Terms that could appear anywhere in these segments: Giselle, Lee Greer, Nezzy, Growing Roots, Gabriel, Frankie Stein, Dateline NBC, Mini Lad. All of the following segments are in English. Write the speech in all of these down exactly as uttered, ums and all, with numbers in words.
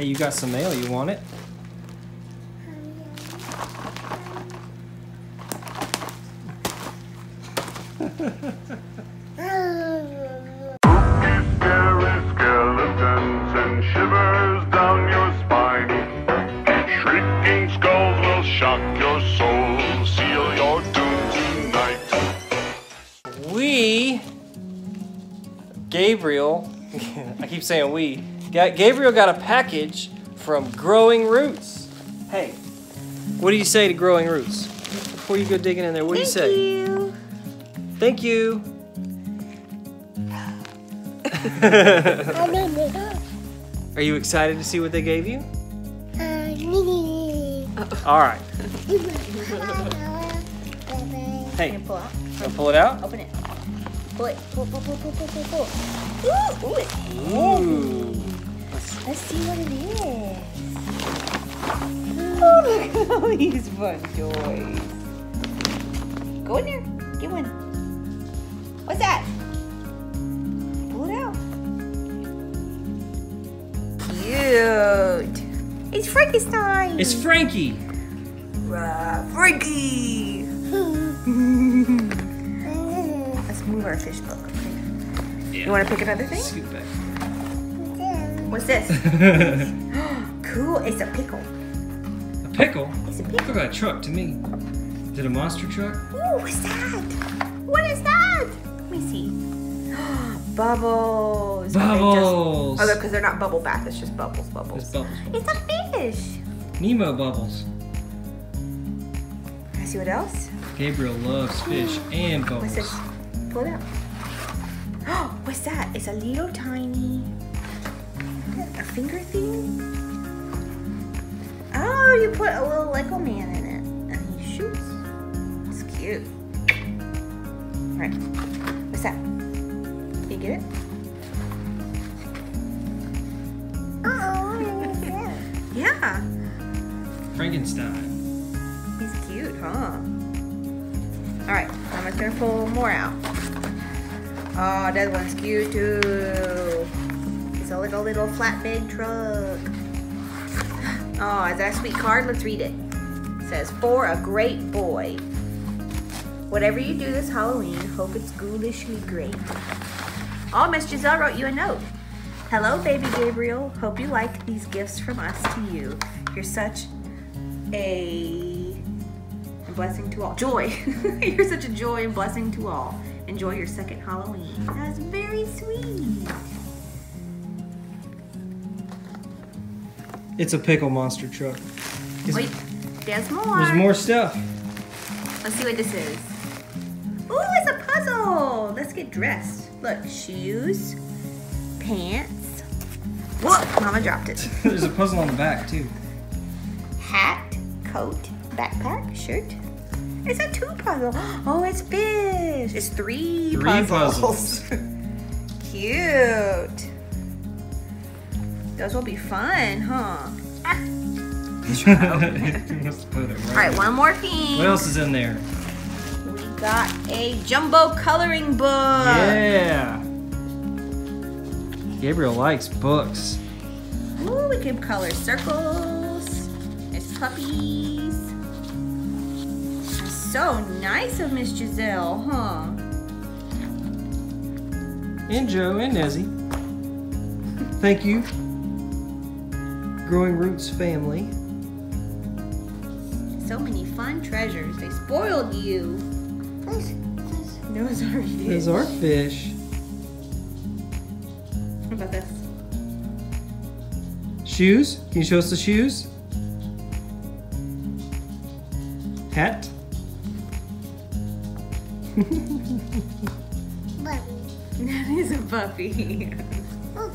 Hey, you got some mail. You want it? We, Gabriel, I keep saying we, Gabriel got a package from Growing Roots. Hey, what do you say to Growing Roots? Before you go digging in there, what do you say? Thank you. Are you excited to see what they gave you? All right. Hey, pull out. Pull it out. Open it. Pull it. Pull, pull, pull, pull, pull, pull, pull. Ooh, ooh. Ooh. Let's see what it is. Oh, look at all these fun toys. Go in there. Get one. What's that? Pull it out. Cute. It's Frankie Stein. It's Frankie. Rah, Frankie. Let's move our fish book. Yeah. You want to pick another thing? Scoot back. What's this? Cool. It's a pickle. A pickle? It's a pickle. Look like a truck to me. Is it a monster truck? Ooh, what's that? What is that? Let me see. Bubbles. Bubbles. Oh, look, because they're not bubble bath. It's just bubbles, bubbles. It's bubbles, bubbles. It's a fish. Nemo bubbles. Can I see what else? Gabriel loves fish mm. and bubbles. What's this? Pull it out. Oh, what's that? It's a little tiny a finger thing. Oh, you put a little Lego man in it, and he shoots. It's cute. All right. What's that? Can you get it? Uh-oh. Yeah. Frankenstein. He's cute, huh? All right. I'm just going to pull more out. Oh, that one's cute, too. It's a little, little flatbed truck. Oh, is that a sweet card? Let's read it. It says, "For a great boy. Whatever you do this Halloween, hope it's ghoulishly great." Oh, Miss Giselle wrote you a note. "Hello, baby Gabriel. Hope you like these gifts from us to you. You're such a, a blessing to all. Joy. You're such a joy and blessing to all. Enjoy your second Halloween." That's very sweet. It's a pickle monster truck. Is Wait, there's more. There's more stuff. Let's see what this is. Ooh, it's a puzzle. Let's get dressed. Look, shoes, pants. Whoa, Mama dropped it. There's a puzzle on the back too. Hat, coat, backpack, shirt. It's a two puzzle. Oh, it's fish. It's three, three puzzles. puzzles. Cute. Those will be fun, huh? Ah. Must put it right. All right, one more thing. What else is in there? Got a jumbo coloring book. Yeah. Gabriel likes books. Ooh, we can color circles. It's puppies. So nice of Miss Giselle, huh? And Joe and Nezzy. Thank you, Growing Roots family. So many fun treasures. They spoiled you. Those are fish. Those are fish. What about this? Shoes? Can you show us the shoes? Hat? That is a puppy. Look.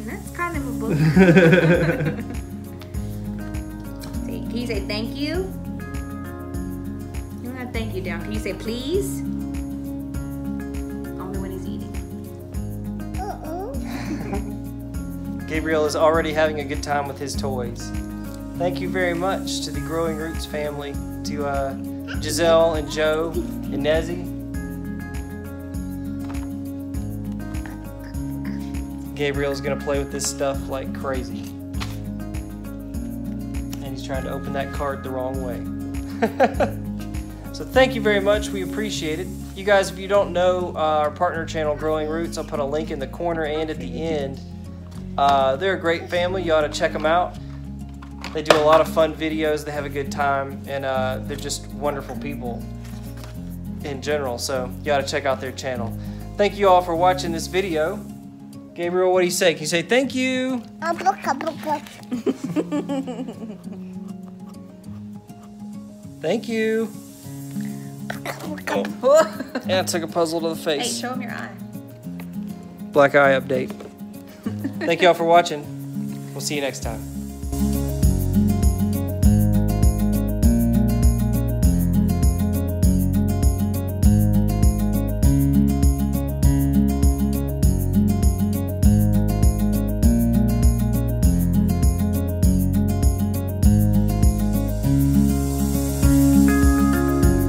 That's kind of a book. Can you say thank you? You don't have thank you down. Can you say please? Gabriel is already having a good time with his toys. Thank you very much to the Growing Roots family, to uh, Giselle and Joe and Nezzy. Gabriel's gonna play with this stuff like crazy. he's trying to open that card the wrong way. So thank you very much. We appreciate it. You guys, if you don't know uh, our partner channel, Growing Roots, I'll put a link in the corner and at the end. Uh, they're a great family. You ought to check them out. They do a lot of fun videos. They have a good time, and uh, they're just wonderful people in general. So you ought to check out their channel. Thank you all for watching this video. Gabriel, what do you say? Can you say thank you? Thank you. Oh. Yeah, it took a puzzle to the face. Hey, show him your eye. Black eye update. Thank you all for watching. We'll see you next time.